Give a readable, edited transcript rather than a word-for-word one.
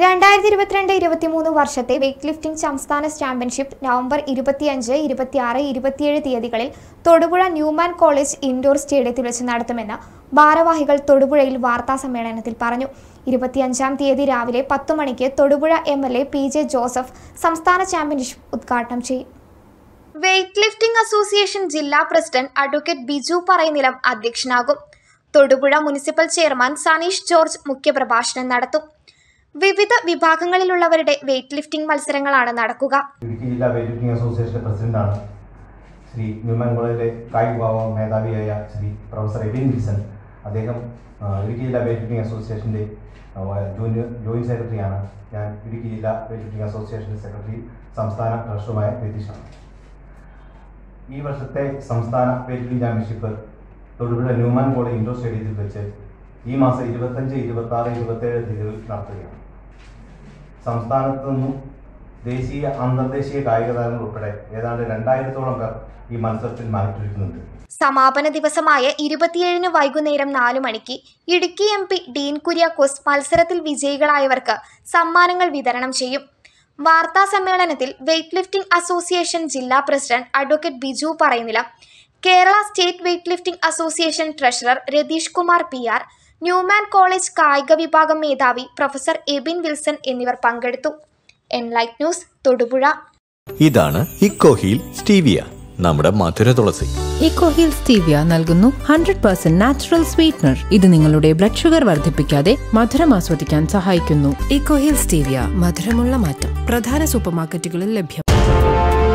2022-23 വർഷത്തെ weight lifting സംസ്ഥാന championship November 25, 26, 27 തീയതികളിൽ തൊടുപുഴ ന്യൂമാൻ കോളേജ് ഇൻഡോർ സ്റ്റേഡിയത്തിൽ വെച്ച് നടത്തുമെന്ന് ഭാരവാഹികൾ തൊടുപുഴയിൽ വാർത്താ സമ്മേളനത്തിൽ പറഞ്ഞു. 25-ാം തീയതി രാവിലെ 10 മണിക്ക് തൊടുപുഴ MLA PJ ജോസഫ് സംസ്ഥാന ചാമ്പ്യൻഷിപ്പ് ഉദ്ഘാടനം ചെയ്യും. വെയ്റ്റ് ലിഫ്റ്റിംഗ് അസോസിയേഷൻ ജില്ലാ പ്രസിഡന്റ് അഡ്വക്കേറ്റ് ബിജു പറയനിലം അധ്യക്ഷനാകും. Thodupuzha municipal chairman Saneesh George മുഖ്യപ്രഭാഷണം നടത്തും. വിവിധ വിഭാഗങ്ങളിലുള്ളവരുടെ വെയ്റ്റ് ലിഫ്റ്റിംഗ് മത്സരങ്ങളാണ് നടക്കുക. ഇടുക്കി ജില്ലാ വെയ്റ്റ് ലിഫ്റ്റിംഗ് അസോസിയേഷന്റെ പ്രസിഡന്റാണ് ശ്രീ ന്യൂമാൻ കോളേജിലെ കായിക വിഭാഗം മേധാവിയായ ശ്രീ പ്രൊഫസർ എബിൻ വിൽസൺ. അദ്ദേഹം ഇടുക്കി ജില്ലാ വെയ്റ്റ് ലിഫ്റ്റിംഗ് അസോസിയേഷന്റെ ജോയിന്റ് സെക്രട്ടറിയാണ്. ഞാൻ ഇടുക്കി ജില്ലാ വെയ്റ്റ് ലിഫ്റ്റിംഗ് അസോസിയേഷന്റെ സെക്രട്ടറി സംസ്ഥാന ട്രഷറുമായ നിതീഷാണ്. ഈ വർഷത്തെ സംസ്ഥാന weight lifting championship Thodupuzha Newman college indoor സ്റ്റേഡിയത്തിൽ വെച്ച് ഈ മാസം 25, 26, 27 തീയതികളിൽ നടത്തുകയാണ്. സംസ്ഥാനത്തു നിന്നും ദേശീയ അന്തർദേശീയ കായിക താരങ്ങൾ ഉൾപ്പെടെ ഏതാണ്ട് 2000-ഓളം പേർ ഈ മത്സരത്തിൽ മത്സരിക്കുന്നുണ്ട്. സമാപന ദിവസമായ 27-ന് വൈകുന്നേരം 4 മണിക്ക് ഇടുക്കി MP ഡീൻ കുര്യാക്കോസ് മത്സരത്തിൽ വിജയികളായവർക്ക് സമ്മാനങ്ങൾ വിതരണം ചെയ്യും. വാർത്താ സമ്മേളനത്തിൽ വെയ്റ്റ് ലിഫ്റ്റിംഗ് അസോസിയേഷൻ ജില്ലാ president advocate Biju Parayanila, Kerala state weight lifting association treasurer Ratheesh Kumar PR, Newman college കായിക വിഭാഗം മേധാവി പ്രൊഫസർ എബിൻ വിൽസൺ എന്നിവർ പങ്കെടുത്തു. Enlight news, Thodupuzha. ഇതാണ് ഇക്കോഹീൽ സ്റ്റീവിയ, നമ്മുടെ മധുര തുളസി. ഇക്കോഹീൽ സ്റ്റീവിയ നൽകുന്നു 100% നാച്ചുറൽ സ്വീറ്റ്നർ. ഇത് നിങ്ങളുടെ ബ്ലഡ് ഷുഗർ വർദ്ധിപ്പിക്കാതെ മധുരം ആസ്വദിക്കാൻ സഹായിക്കുന്നു. ഇക്കോഹീൽ സ്റ്റീവിയ, മധുരമുള്ള മാറ്റം, പ്രധാന സൂപ്പർമാർക്കറ്റുകളിൽ ലഭ്യം.